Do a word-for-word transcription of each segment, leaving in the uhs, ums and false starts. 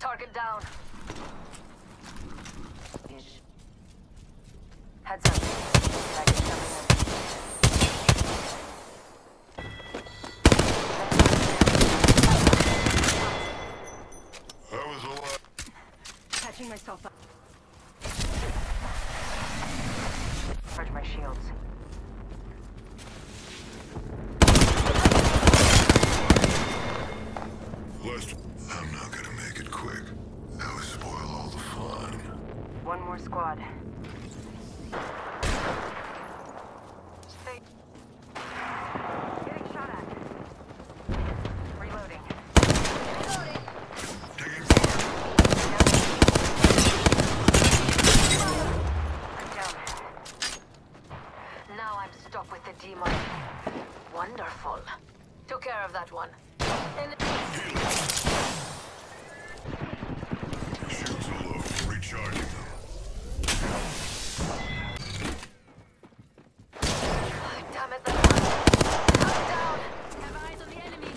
Target down. Ish. Heads up. Target coming up. That was a lot. Catching myself up. Charge my shields. I'm not gonna make it quick. That would spoil all the fun. One more squad. Stay. Getting shot at. Reloading. Reloading. Taking fire. I'm down. Now I'm stuck with the demon. Wonderful. Took care of that one. And shields are low, recharging them. Oh, damn it, the I'm down. Have eyes on the enemy.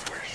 Death wish.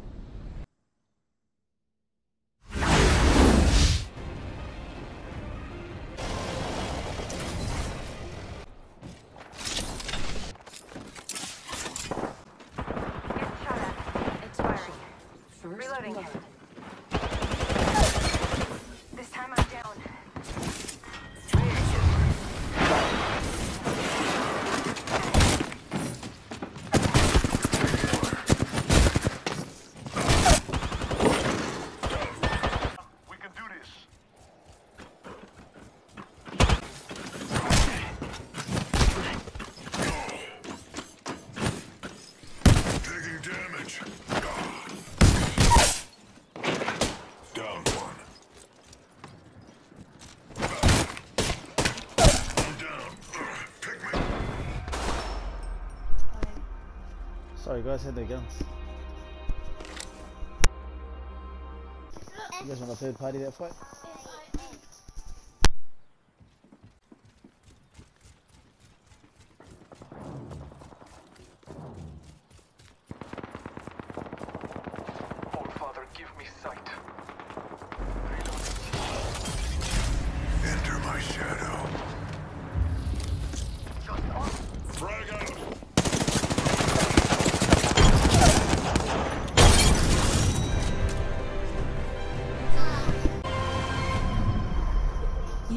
Reloading. This time I'm down. We can do this. Taking damage. Sorry, guys had their guns. You guys want a third party that fight? Oh, Father, give me sight. Enter my shadow. Just on. Frag out.